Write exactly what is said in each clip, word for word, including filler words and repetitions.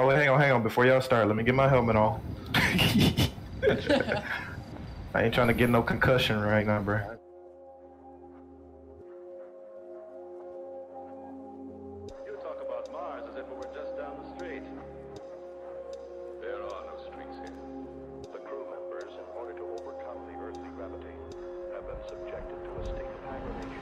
Oh, hang on, hang on. Before y'all start, let me get my helmet on. I ain't trying to get no concussion right now, bro. You talk about Mars as if it were just down the street. There are no streets here. The crew members, in order to overcome the earthly gravity, have been subjected to a state of hibernation.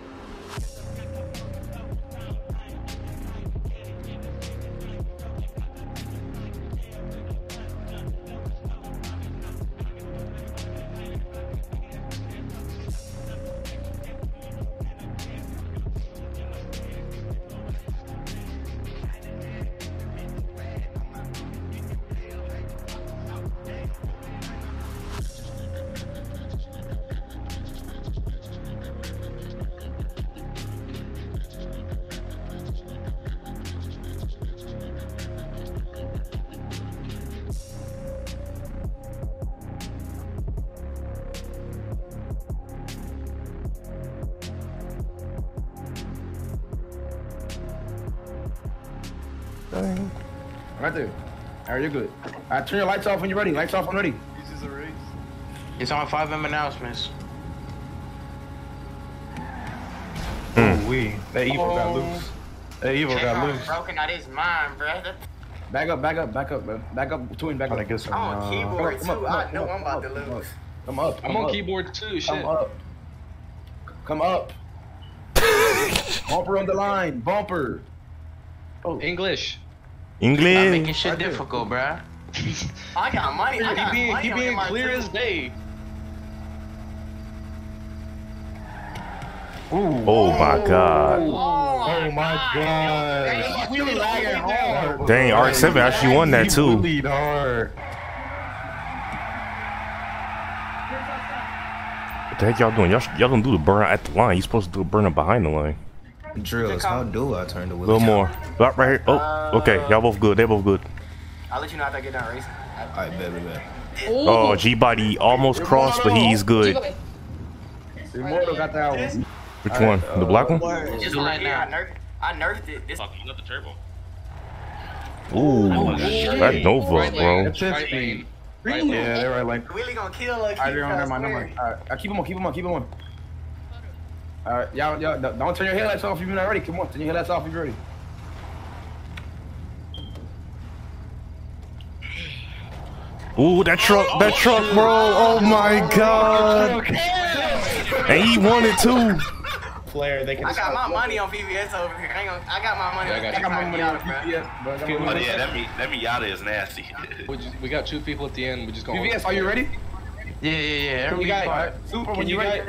Right there. Alright, you're good. Alright, turn your lights off when you're ready. Lights off when ready. This is a race. It's on five M announcements. Mm. Ooh, wee. That evil oh. got loose. That evil Damn, got loose. Broken out his mind, brother. Back up, back up, back up, bro. Back up between, back up. I guess so. I'm on keyboard too. I know I'm about to lose. I'm up. I'm on keyboard too. Shit. Come up. Come up. Bumper on the line. Bumper. Oh. English. English. I'm making shit difficult, bruh. I got money. I got he being, money he being clear as day. Ooh. Oh my god. Oh my god. We lagging hard. Dang, R X seven actually won that too. What the heck y'all doing? Y'all gonna do the burn at the line. You supposed to do a burn behind the line. Drills, how do I turn the wheel? A little more. Right here. Oh, okay. Y'all both good. They both good. I'll let you know after I get down, Reese. Alright, bet, bet, bet. Oh, G-Body almost crossed, but he's good. Immortal got that one. Which one? The black one? Just right now. I nerfed it. This fucking got the turbo. Ooh, that Nova, bro. Really? Yeah, they're right lane. Really gonna kill like. Alright, never mind, never mind. Alright, keep him on, keep him on, keep him on. Alright, y'all, y'all, don't turn your headlights off if you're not ready. Come on, turn your headlights off if you're ready. Ooh, that truck, that truck, bro. Oh my god. And he wanted to. Player, they can. I got my money on P B S over here. Hang on, I got my money. Yeah, I got my money on P B S. Oh yeah, that me, that Miata is nasty. we, just, we got two people at the end. We just going. P B S, are you ready? Yeah, yeah, yeah. You guys, super when you guys,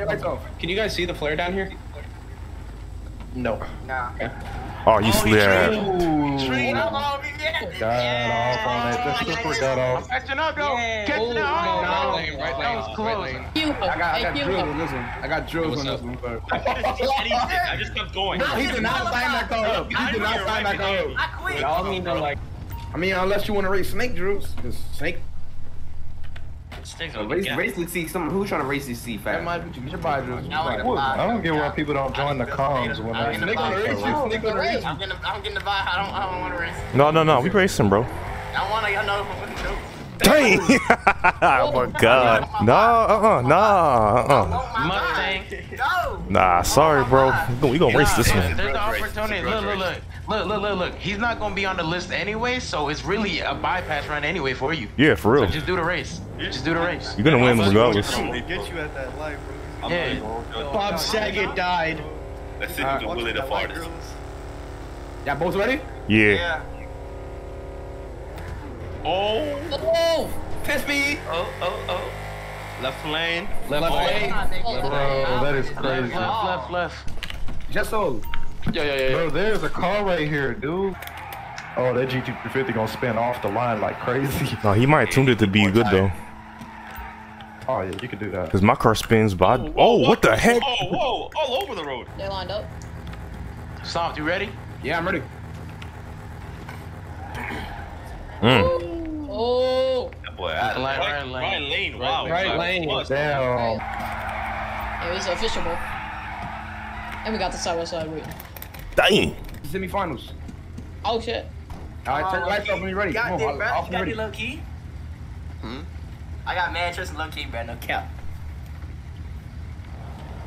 can you guys see the flare down here? No. Nah. Okay. Oh, you slid. Got off on it. The super got off. Catching up, yo. Catching up. That was close. I got drills on this one. I got drills on this one. I just kept going. He did not sign back up. He did not sign back up. I quit. Y'all mean to like? I mean, unless you want to race Snake, Drews, because Snake. Race, race league seat. Someone who's trying to race this seat fast. I don't get why people don't join the comms when I'm getting the vibe. I don't want to race. No, no, no. We racing, bro. I want to know what to do. Dang! Oh my god. No, uh-uh, nah, uh-uh. Mustang. No. Nah, sorry, bro. We gonna race this one. There's the opportunity. Look, look, look. Look, look, look, look. He's not gonna be on the list anyway, so it's really a bypass run anyway for you. Yeah, for real. So just do the race. Just do the race. You're gonna win regardless. They get you at that light, bro. Yeah. Bob Saget died. That's it. You can will it the farthest. Y'all both ready? Yeah. Yeah. Oh. Oh. Piss me. Oh, oh, oh. Left lane. Left lane. Bro, that is crazy. Left, left, left. Just so. Yeah, yeah, yeah. Bro, there's a car right here, dude. Oh, that G T three fifty gonna spin off the line like crazy. No, he might have tuned it to be More good, time. though. Oh, yeah, you could do that. Because my car spins by... Oh, oh what, what the heck? Oh, whoa, all over the road. They lined up. Soft, you ready? Yeah, I'm ready. Mm. Oh. That boy, I, right, right lane. Right lane, wow. Right, right lane. lane. Damn. It was official, bro. And we got the side by side, wait. Dang. Semifinals. Oh shit. All right, turn the lights off when you're ready. Come on, off when you're ready. You got this, bro. You got me low-key? Hmm? I got mad trust and low-key, bro. No cap.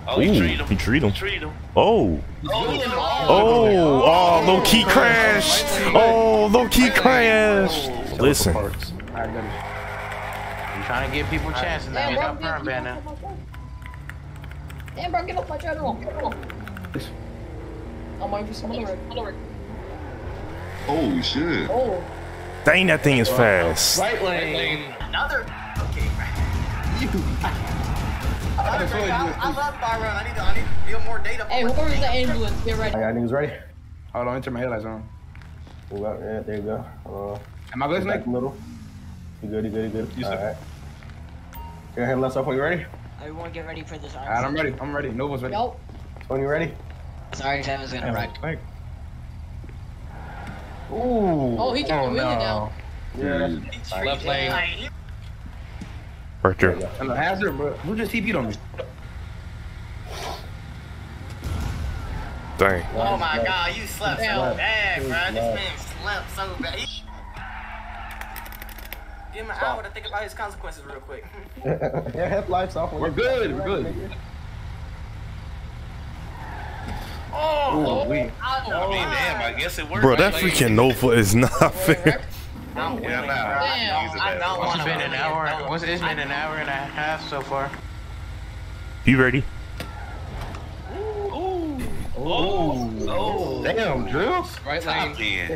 Oh, you treat him. You treat him. Treat him. Oh. Oh. Oh. Oh. Low key crashed. Oh. Low key crashed. Listen. I'm trying to give people chances now. Get out front, man. Damn, bro, get off my trailer. I'm waiting for some other work. Oh shit. Oh. Dang, that thing is fast. Right lane. Another. Okay, right. I, I, I, I love Byron. I need to, I need to deal more data. Hey, where's the ambulance? Get ready. I got niggas ready. Hold on, turn my headlights on. Yeah, there you go. Uh, Am I good, Snake? Little. You good, you good, you good. You All right. Your headlights up. Are you ready? Everyone get ready for this. All right, I'm ready. I'm ready. No one's ready. Nope. So you ready? Sorry, Tavis gonna wreck. Ooh. Oh, he got oh, the wheel no. now. Yeah. yeah. Left lane. Right there. I'm a hazard, bro. Who just T P'd on me? Dang. Oh my Dang. God, you slept so bad, bro. This man slept so bad. Give him an Stop. hour to think about his consequences real quick. Yeah, headlights off. We're good, we're good. Oh, Ooh, we. I, I mean, damn, I guess it worked. Bro, that freaking Nova is not fair. I'm winning, yeah, nah, nah, I don't want to been an hour. It. What's it's been an hour and a half so far. You ready? Ooh, ooh, ooh, ooh. Damn, Drill. Right lane. Hey,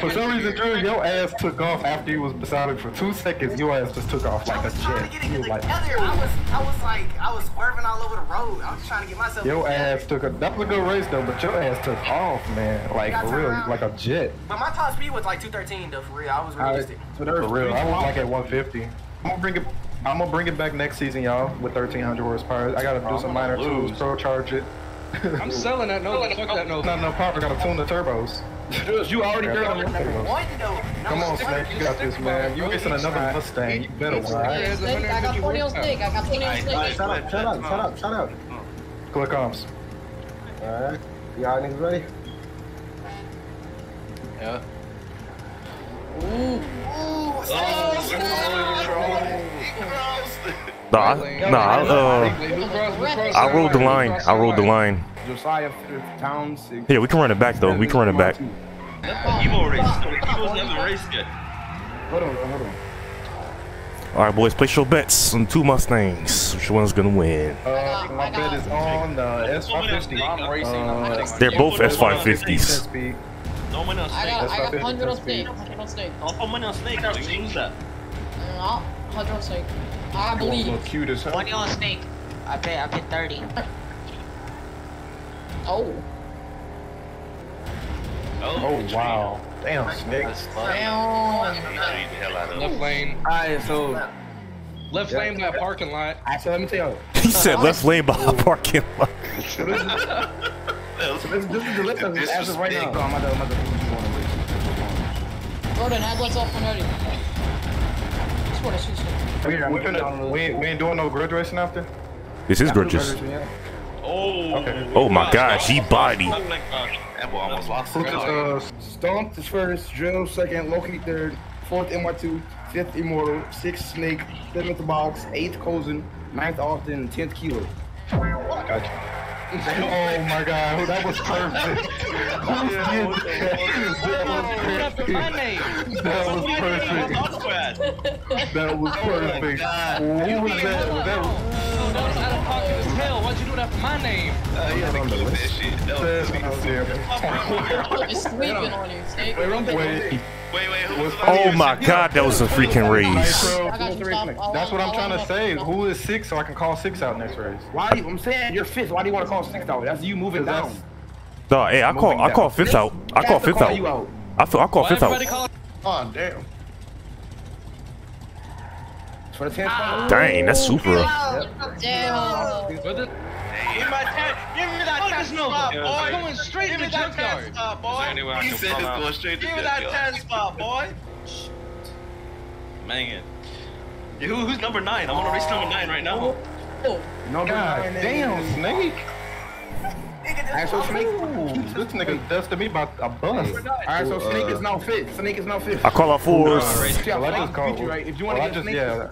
for some reason, Drill, your ass took off after you was beside it for two seconds. Your ass just took off like a jet. You like, I was, I was like, I was swerving all over the road. I was trying to get myself. Your ass took a. That was a good race though, but your ass took off, man. Like for real, like a jet. But my top speed was like two thirteen though, for real. I was realistic. For real, I was like at one fifty. I'm gonna bring it. I'm gonna bring it back next season, y'all, with thirteen hundred horsepower. I gotta do some minor tools, pro charge it. I'm selling that Nova. Fuck that Nova. Not enough power. Gotta tune the turbos. You already got the turbos. Come on, Snake. You got this, man. You're missing another Mustang. You better win. I got twenty on Snake. I got twenty on Snake. Shut up. Shut up. Shut up. Shut up. Click comms. All right. Y'all niggas ready? Yeah. Ooh. Ooh. Oh. Nah, nah, uh, I rolled the line. I rolled the line. Yeah, we can run it back though. We can run it back. You won't race. You won't have a race yet. Hold on, hold on. All right, boys, place your bets on two Mustangs. Which one's gonna win? Uh, my bet is on the S five fifty. I'm racing. Uh, they're both S five fifties. No one on Snake. I got one hundred on Snake. one hundred on Snake. Oh, one on Snake. Who's that? No, one hundred on Snake. I believe. twenty on Snake. I bet. I bet thirty. Oh. Oh wow. Damn, Snake. Damn. Left lane. Alright, so left yeah. lane by a parking lot. I said, let me tell you. He said left lane by a parking lot. This is the left lane. This is right now. Bro, then headlights off already. That's what I should say. We, we, gonna, we, we ain't doing no grudge racing after? This is grudges. Yeah. Oh, okay. Oh my gosh, he bodied. Uh, Stomp is first, Drill second, Loki third, fourth M Y two, fifth Immortal, sixth Snake, seventh Box, eighth Cozen, ninth Austin, tenth Kilo. Oh my god. Oh my god, that was perfect. That was perfect. That was perfect. That was perfect. Who was that? That was out of pocket as hell. Why'd you do that for my name? Uh, yeah, I think that shit. That was terrible. It's sleeping on you, Snake. Wait, wait, wait. Oh my god, that was a freaking race. That's what I'm trying to say. Who is six so I can call six out next race? Why? I'm saying you're fifth. Why do you want to call six out? That's you moving down. No, hey, I call, I call fifth out. I call fifth out. I feel, I call fifth out. Oh damn. For the oh, dang, that's super. Yeah. Damn. Give me that ten spot, boy. I'm going straight to the junkyard. He said it's going straight to the junkyard. Give me that ten spot, boy. Man. Yeah, who, who's number nine? I want to race number nine right now. Oh. Number nine. Damn, Snake. Alright, so Snake, this nigga dusted me about a bus. Alright, so Snake is now fit. Snake is now fit. I call out fours. If you want to get Snake, yeah.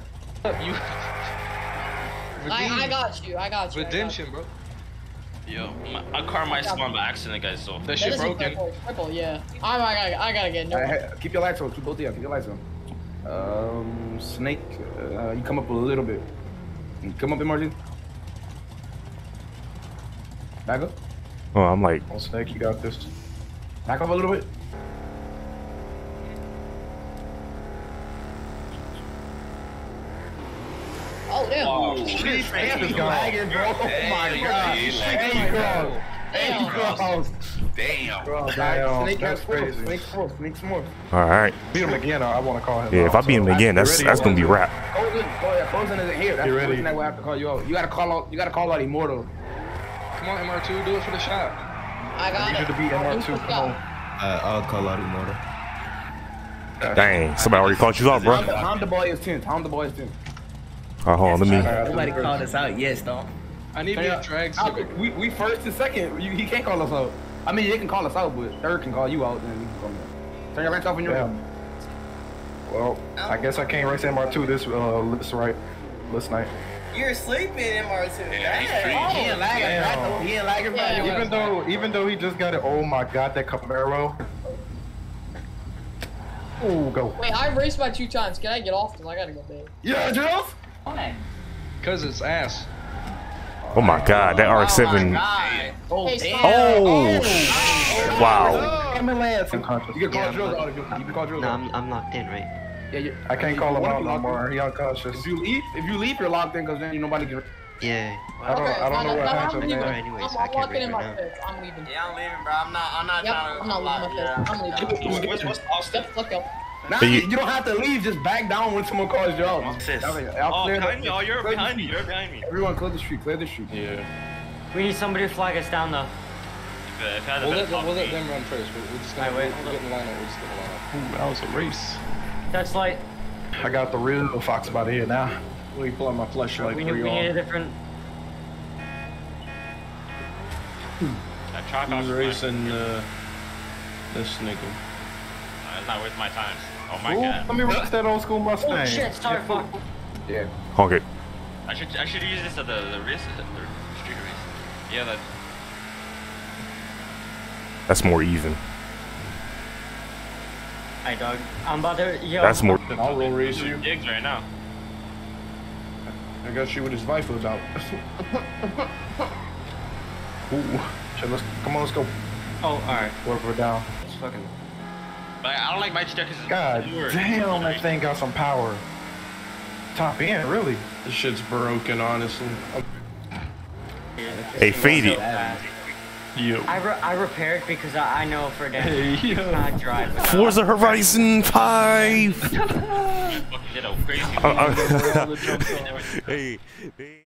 I got you. I got you. Redemption, bro. Yo, my, my car might spawn by accident, guys. So that shit broken. Purple, yeah. I, I, I, I gotta get no. Right, keep your lights on. Keep both of you. Keep your lights on. Um, Snake, uh, you come up a little bit. You come up, Margin. Back up. Oh, I'm like. Oh, Snake, you got this. Back up a little bit. Oh, damn. Oh, shit. Damn, is lagging, bro. Oh, my God. Damn, bro. Damn, bro. Damn. Bro, damn. Snake has four. Snake four. Snake four. All right. Beat him again, I want to call him. Yeah, if I beat him again, that's that's going to be wrap. Closing. Oh, yeah. Closing is here. That's the person that will have to call you out. You got to call out. You got to call out Immortal. Come on, M R two. Do it for the shot. I got it. You should be M R two. Come on. Uh, I'll call out Immortal. Dang. Somebody already called you out, bro. Honda boy is tenth. Honda boy is tenth. Oh, hold on, let me. Nobody called us out, yes, though. I need to drag. We we first and second. You, he can't call us out. I mean, they can call us out, but third can call you out, and you can call me out. Turn your rank off in your room. Well, I guess I can't race M R two this uh this right this night. You're sleeping, M R two. Yeah, he's he ain't lagging. He ain't lagging. Yeah, even though even though he just got it. Oh my God, that Camaro. Oh, go. Wait, I raced by two times. Can I get off? Cause I gotta go big. Yeah, Jeff. Why? Cause it's ass. Oh my God, that R X seven. Oh, oh, oh, wow. You can call Drill out. You can call Drill out. No, I'm, I'm locked in, right? Yeah, you, I can't call him out no more. He unconscious. If you leave, if you leave, you're locked in, cause then you nobody can. Yeah. I don't, okay, I don't know what happened. I'm, I'm walking in my fence. I'm leaving. Yeah, I'm leaving, bro. I'm not. I'm not trying to lock in. I'm leaving. What's what's the fuck up? Nah, you, you don't have to leave. Just back down when someone calls you out. Oh, behind me. Oh, you're behind me. You're behind me. Everyone, clear the street. Clear the street. Yeah. We need somebody to flag us down, though. We'll let, we'll let them run first. We're just gonna wait. We'll get in the lineup. We'll just get in the lineup. Ooh, that was a race. That's light. I got the real fox about here now. Let me pull out my flashlight. We, we need a different. Hmm. He's racing uh, this nigga. That's not worth my time. Oh my Ooh, God. Let me race that old school Mustang. Oh shit, sorry, yeah. fuck. Yeah. Honk it. I should, I should use this at the, the race, the street race. Yeah, that. That's more even. Hey, dog. I'm about to, yo. That's more. I'll roll race you. Digs right now. I got you with his vipers out. Ooh. Shit, let's, come on, let's go. Oh, alright. We're down. Let's fucking. But I don't like my checkers. God damn, that thing got some power. Top end, really. This shit's broken, honestly. Hey, fade it. Yo. I, re I repaired because I, I know for a day. Hey, I drive. Forza Horizon five. Hey.